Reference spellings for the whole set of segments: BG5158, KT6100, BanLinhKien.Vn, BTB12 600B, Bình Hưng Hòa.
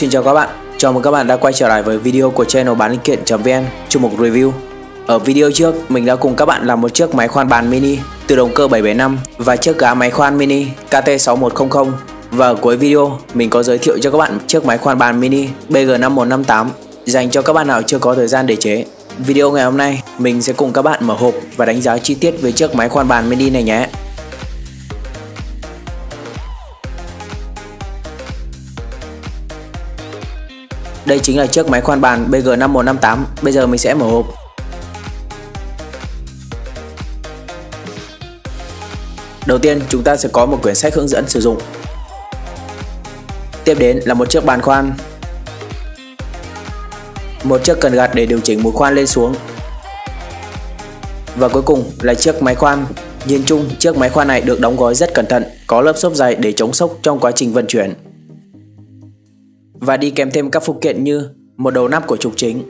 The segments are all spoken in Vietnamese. Xin chào các bạn, chào mừng các bạn đã quay trở lại với video của channel bán linh kiện.vn chung mục review. Ở video trước, mình đã cùng các bạn làm một chiếc máy khoan bàn mini từ động cơ 775 và chiếc gá máy khoan mini KT6100. Và ở cuối video, mình có giới thiệu cho các bạn chiếc máy khoan bàn mini BG5158 dành cho các bạn nào chưa có thời gian để chế. Video ngày hôm nay, mình sẽ cùng các bạn mở hộp và đánh giá chi tiết về chiếc máy khoan bàn mini này nhé. Đây chính là chiếc máy khoan bàn BG5158. Bây giờ mình sẽ mở hộp. Đầu tiên chúng ta sẽ có một quyển sách hướng dẫn sử dụng. Tiếp đến là một chiếc bàn khoan, một chiếc cần gạt để điều chỉnh mũi khoan lên xuống, và cuối cùng là chiếc máy khoan. Nhìn chung chiếc máy khoan này được đóng gói rất cẩn thận, có lớp xốp dày để chống xốc trong quá trình vận chuyển, và đi kèm thêm các phụ kiện như một đầu nắp của trục chính,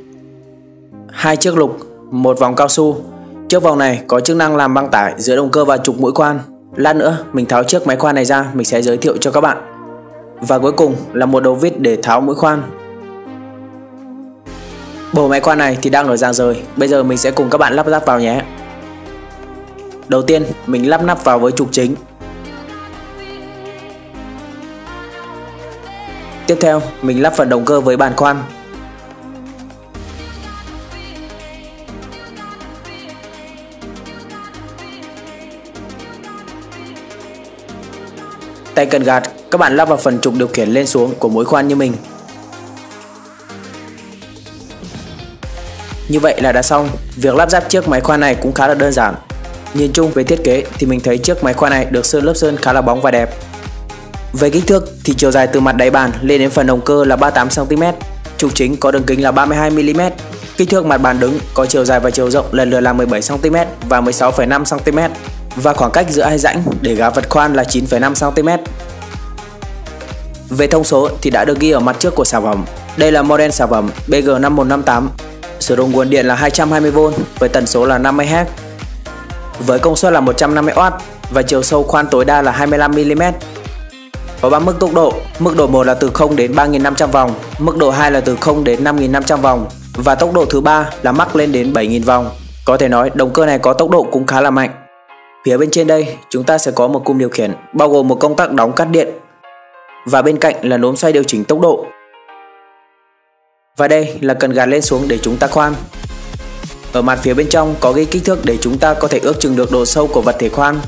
hai chiếc lục, một vòng cao su. Chiếc vòng này có chức năng làm băng tải giữa động cơ và trục mũi khoan. Lát nữa mình tháo chiếc máy khoan này ra, mình sẽ giới thiệu cho các bạn. Và cuối cùng là một đầu vít để tháo mũi khoan. Bộ máy khoan này thì đang ở dạng rời, bây giờ mình sẽ cùng các bạn lắp ráp vào nhé. Đầu tiên mình lắp nắp vào với trục chính. Tiếp theo, mình lắp phần động cơ với bàn khoan. Tay cần gạt, các bạn lắp vào phần trục điều khiển lên xuống của mũi khoan như mình. Như vậy là đã xong. Việc lắp ráp chiếc máy khoan này cũng khá là đơn giản. Nhìn chung về thiết kế thì mình thấy chiếc máy khoan này được sơn lớp sơn khá là bóng và đẹp. Về kích thước thì chiều dài từ mặt đáy bàn lên đến phần động cơ là 38 cm, trục chính có đường kính là 32 mm. Kích thước mặt bàn đứng có chiều dài và chiều rộng lần lượt là 17 cm và 16,5 cm, và khoảng cách giữa hai rãnh để gá vật khoan là 9,5 cm. Về thông số thì đã được ghi ở mặt trước của sản phẩm. Đây là model sản phẩm BG5158, sử dụng nguồn điện là 220V với tần số là 50Hz, với công suất là 150W và chiều sâu khoan tối đa là 25 mm. Có 3 mức tốc độ. Mức độ 1 là từ 0 đến 3.500 vòng, mức độ 2 là từ 0 đến 5.500 vòng, và tốc độ thứ 3 là mắc lên đến 7.000 vòng. Có thể nói động cơ này có tốc độ cũng khá là mạnh. Phía bên trên đây chúng ta sẽ có một cụm điều khiển bao gồm một công tắc đóng cắt điện, và bên cạnh là nốm xoay điều chỉnh tốc độ. Và đây là cần gạt lên xuống để chúng ta khoan. Ở mặt phía bên trong có ghi kích thước để chúng ta có thể ước chừng được độ sâu của vật thể khoan.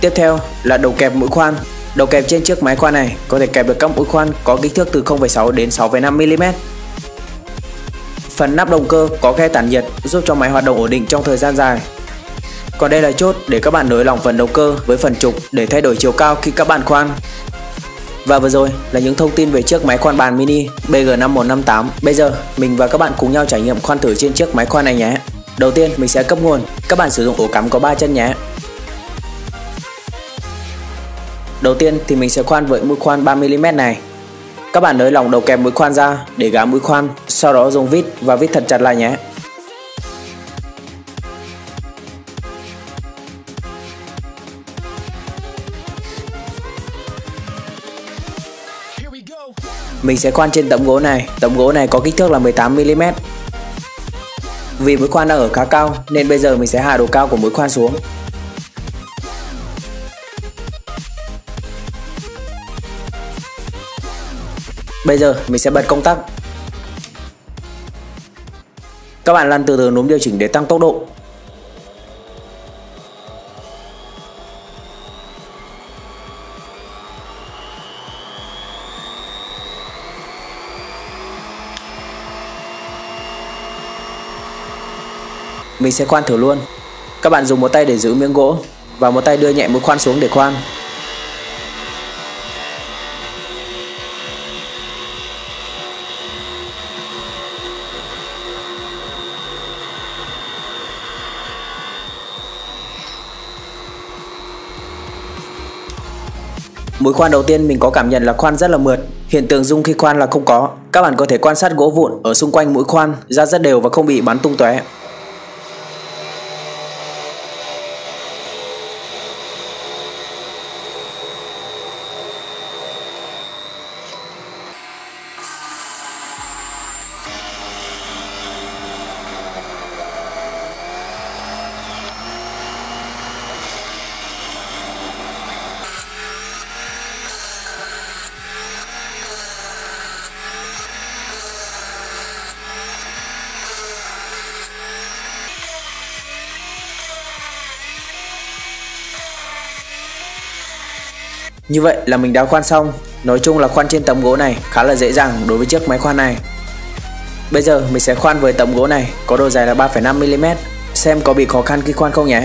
Tiếp theo là đầu kẹp mũi khoan. Đầu kẹp trên chiếc máy khoan này có thể kẹp được các mũi khoan có kích thước từ 0,6 đến 6,5 mm. Phần nắp động cơ có khe tản nhiệt giúp cho máy hoạt động ổn định trong thời gian dài. Còn đây là chốt để các bạn nối lỏng phần động cơ với phần trục để thay đổi chiều cao khi các bạn khoan. Và vừa rồi là những thông tin về chiếc máy khoan bàn mini BG5158. Bây giờ mình và các bạn cùng nhau trải nghiệm khoan thử trên chiếc máy khoan này nhé. Đầu tiên mình sẽ cấp nguồn. Các bạn sử dụng ổ cắm có 3 chân nhé. Đầu tiên thì mình sẽ khoan với mũi khoan 3 mm này. Các bạn nới lỏng đầu kẹp mũi khoan ra để gá mũi khoan, sau đó dùng vít và vít thật chặt lại nhé. Mình sẽ khoan trên tấm gỗ này. Tấm gỗ này có kích thước là 18 mm. Vì mũi khoan đang ở khá cao nên bây giờ mình sẽ hạ độ cao của mũi khoan xuống. Bây giờ mình sẽ bật công tắc. Các bạn lăn từ từ núm điều chỉnh để tăng tốc độ. Mình sẽ khoan thử luôn. Các bạn dùng một tay để giữ miếng gỗ và một tay đưa nhẹ mũi khoan xuống để khoan. Mũi khoan đầu tiên mình có cảm nhận là khoan rất là mượt, hiện tượng rung khi khoan là không có. Các bạn có thể quan sát gỗ vụn ở xung quanh mũi khoan ra rất đều và không bị bắn tung tóe. Như vậy là mình đã khoan xong. Nói chung là khoan trên tấm gỗ này khá là dễ dàng đối với chiếc máy khoan này. Bây giờ mình sẽ khoan với tấm gỗ này có độ dài là 3,5mm, xem có bị khó khăn khi khoan không nhé.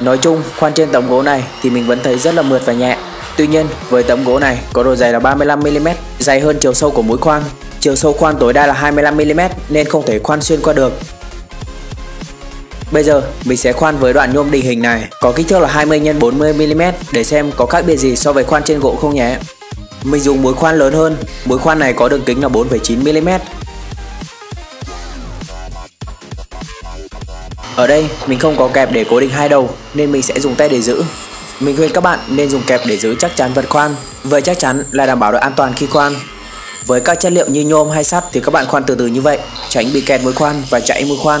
Nói chung khoan trên tấm gỗ này thì mình vẫn thấy rất là mượt và nhẹ. Tuy nhiên với tấm gỗ này có độ dày là 35mm, dày hơn chiều sâu của mũi khoan. Chiều sâu khoan tối đa là 25mm nên không thể khoan xuyên qua được. Bây giờ mình sẽ khoan với đoạn nhôm định hình này có kích thước là 20 x 40mm để xem có khác biệt gì so với khoan trên gỗ không nhé. Mình dùng mũi khoan lớn hơn, mũi khoan này có đường kính là 4,9mm. Ở đây mình không có kẹp để cố định hai đầu nên mình sẽ dùng tay để giữ. Mình khuyên các bạn nên dùng kẹp để giữ chắc chắn vật khoan, vậy chắc chắn là đảm bảo độ an toàn khi khoan. Với các chất liệu như nhôm hay sắt thì các bạn khoan từ từ như vậy, tránh bị kẹt mũi khoan và chảy mũi khoan.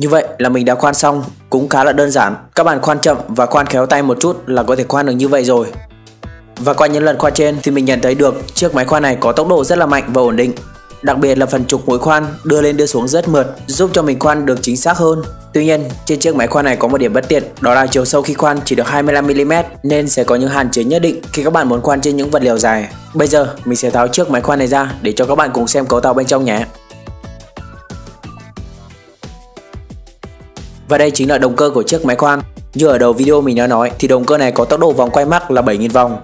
Như vậy là mình đã khoan xong, cũng khá là đơn giản. Các bạn khoan chậm và khoan khéo tay một chút là có thể khoan được như vậy rồi. Và qua những lần khoan trên thì mình nhận thấy được chiếc máy khoan này có tốc độ rất là mạnh và ổn định. Đặc biệt là phần trục mũi khoan đưa lên đưa xuống rất mượt, giúp cho mình khoan được chính xác hơn. Tuy nhiên, trên chiếc máy khoan này có một điểm bất tiện, đó là chiều sâu khi khoan chỉ được 25mm nên sẽ có những hạn chế nhất định khi các bạn muốn khoan trên những vật liệu dài. Bây giờ mình sẽ tháo chiếc máy khoan này ra để cho các bạn cùng xem cấu tạo bên trong nhé. Và đây chính là động cơ của chiếc máy khoan. Như ở đầu video mình đã nói thì động cơ này có tốc độ vòng quay mắc là 7.000 vòng.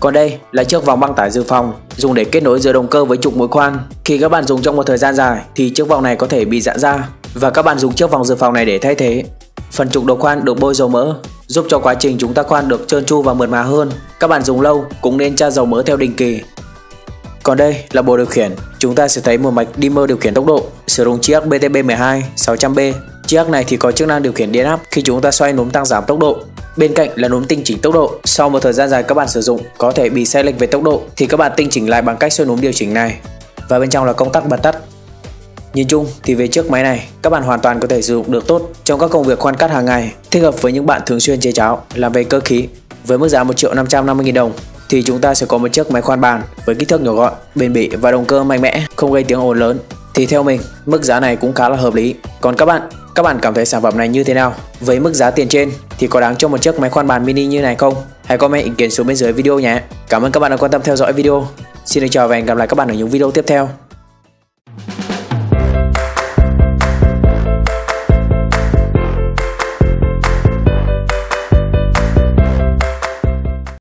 Còn đây là chiếc vòng băng tải dự phòng dùng để kết nối giữa động cơ với trục mũi khoan. Khi các bạn dùng trong một thời gian dài thì chiếc vòng này có thể bị giãn ra và các bạn dùng chiếc vòng dự phòng này để thay thế. Phần trục đầu khoan được bôi dầu mỡ giúp cho quá trình chúng ta khoan được trơn tru và mượt mà hơn. Các bạn dùng lâu cũng nên tra dầu mỡ theo định kỳ. Còn đây là bộ điều khiển, chúng ta sẽ thấy một mạch dimmer điều khiển tốc độ sử dụng chiếc BTB12 600B. Chiếc này thì có chức năng điều khiển điện áp khi chúng ta xoay núm tăng giảm tốc độ. Bên cạnh là núm tinh chỉnh tốc độ. Sau một thời gian dài các bạn sử dụng có thể bị sai lệch về tốc độ thì các bạn tinh chỉnh lại bằng cách xoay núm điều chỉnh này. Và bên trong là công tắc bật tắt. Nhìn chung thì về chiếc máy này các bạn hoàn toàn có thể sử dụng được tốt trong các công việc khoan cắt hàng ngày, thích hợp với những bạn thường xuyên chế cháo làm về cơ khí. Với mức giá 1.550.000 đồng thì chúng ta sẽ có một chiếc máy khoan bàn với kích thước nhỏ gọn, bền bỉ và động cơ mạnh mẽ, không gây tiếng ồn lớn. Thì theo mình mức giá này cũng khá là hợp lý. Còn các bạn cảm thấy sản phẩm này như thế nào? Với mức giá tiền trên thì có đáng cho một chiếc máy khoan bàn mini như này không? Hãy comment ý kiến xuống bên dưới video nhé. Cảm ơn các bạn đã quan tâm theo dõi video. Xin được chào và hẹn gặp lại các bạn ở những video tiếp theo.